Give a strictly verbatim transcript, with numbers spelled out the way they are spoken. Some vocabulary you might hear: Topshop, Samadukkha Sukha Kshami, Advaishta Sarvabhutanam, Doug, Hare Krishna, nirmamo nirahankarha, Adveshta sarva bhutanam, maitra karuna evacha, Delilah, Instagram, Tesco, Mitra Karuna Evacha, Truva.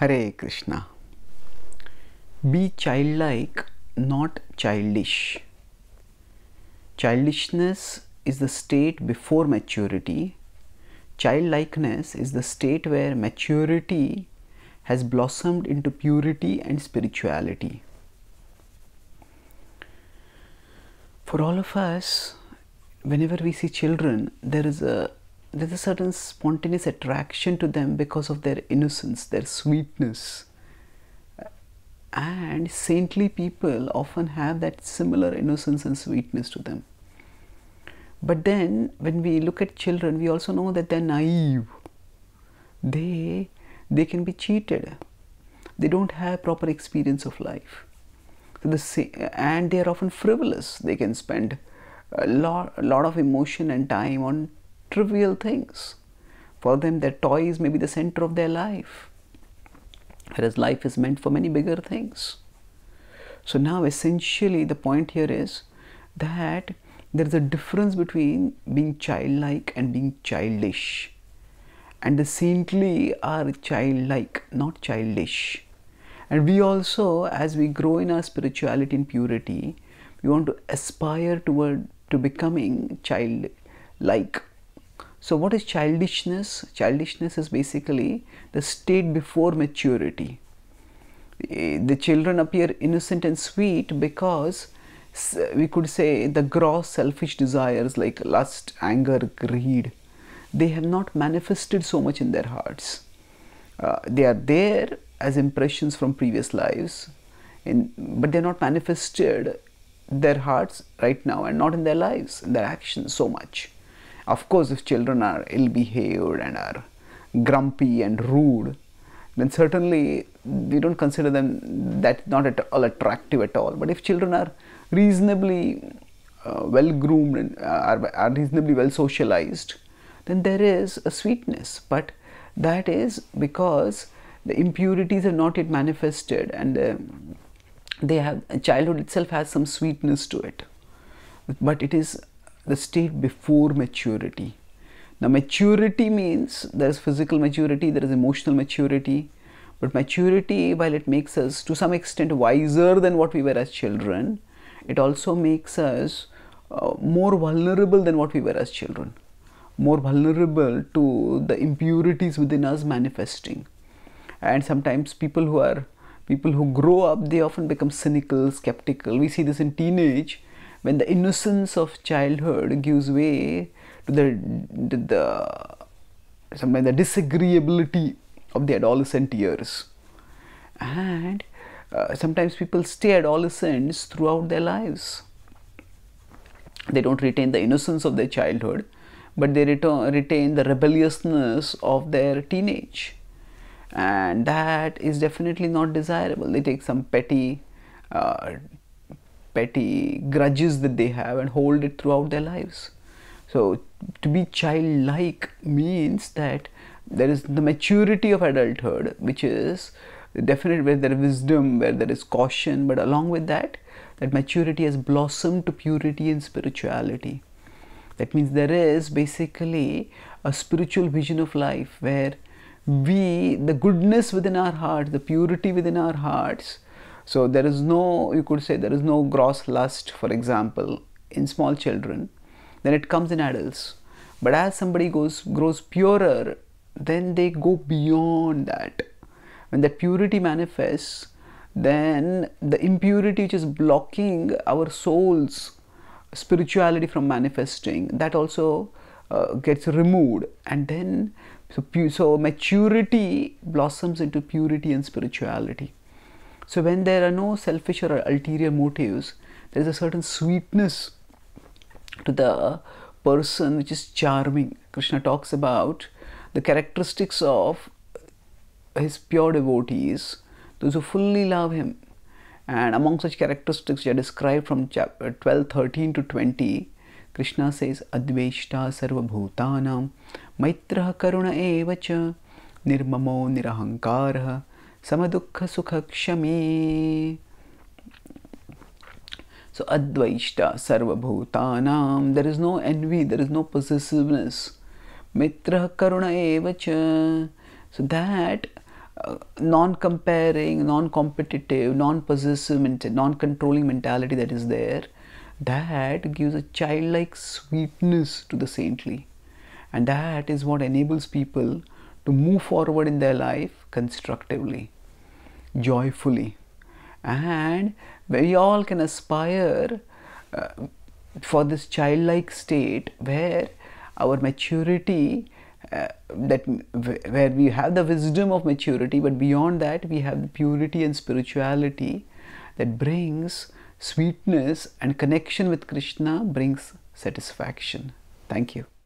Hare Krishna. Be childlike, not childish. Childishness is the state before maturity. Childlikeness is the state where maturity has blossomed into purity and spirituality. For all of us, whenever we see children, there is a there's a certain spontaneous attraction to them because of their innocence, their sweetness. And saintly people often have that similar innocence and sweetness to them. But then when we look at children, we also know that they're naive. They, they can be cheated. They don't have proper experience of life. So the, and they are often frivolous. They can spend a lot, a lot of emotion and time on trivial things. For them, their toys may be the center of their life, whereas life is meant for many bigger things. So now essentially the point here is that there is a difference between being childlike and being childish. And the saintly are childlike, not childish. And we also, as we grow in our spirituality and purity, we want to aspire toward to becoming childlike. So what is childishness? Childishness is basically the state before maturity. The children appear innocent and sweet because we could say the gross selfish desires like lust, anger, greed, they have not manifested so much in their hearts. Uh, they are there as impressions from previous lives, in, but they are not manifested in their hearts right now and not in their lives, in their actions so much. Of course, if children are ill-behaved and are grumpy and rude, then certainly we don't consider them that not at all attractive at all. But if children are reasonably uh, well-groomed and are, are reasonably well-socialized, then there is a sweetness. But that is because the impurities are not yet manifested, and uh, they have childhood itself has some sweetness to it. But it is the state before maturity. Now maturity means there is physical maturity, there is emotional maturity, but maturity, while it makes us to some extent wiser than what we were as children, it also makes us uh, more vulnerable than what we were as children, more vulnerable to the impurities within us manifesting. And sometimes people who are, people who grow up, they often become cynical, skeptical. We see this in teenage, when the innocence of childhood gives way to the, the, the, sometimes the disagreeability of the adolescent years. And uh, sometimes people stay adolescents throughout their lives. They don't retain the innocence of their childhood, but they return, retain the rebelliousness of their teenage. And that is definitely not desirable. They take some petty uh, petty grudges that they have and hold it throughout their lives. So to be childlike means that there is the maturity of adulthood, which is definite, where there is wisdom, where there is caution, but along with that, that maturity has blossomed to purity and spirituality. That means there is basically a spiritual vision of life where we, the goodness within our heart, the purity within our hearts. So there is no, you could say there is no gross lust, for example, in small children, then it comes in adults. But as somebody goes, grows purer, then they go beyond that. When that purity manifests, then the impurity which is blocking our soul's spirituality from manifesting, that also uh, gets removed. And then, so, so maturity blossoms into purity and spirituality. So when there are no selfish or ulterior motives, there is a certain sweetness to the person which is charming. Krishna talks about the characteristics of his pure devotees, those who fully love him. And among such characteristics, which are described from chapter twelve, thirteen to twenty, Krishna says, Adveshta sarva bhutanam, maitra karuna evacha, nirmamo nirahankarha, Samadukkha Sukha Kshami. So, Advaishta Sarvabhutanam. There is no envy, there is no possessiveness. Mitra Karuna Evacha. So, that uh, non-comparing, non-competitive, non-possessive, non-controlling mentality that is there, that gives a childlike sweetness to the saintly. And that is what enables people to move forward in their life constructively, joyfully. And we all can aspire uh, for this childlike state where our maturity, uh, that where we have the wisdom of maturity, but beyond that we have the purity and spirituality that brings sweetness, and connection with Krishna brings satisfaction. Thank you.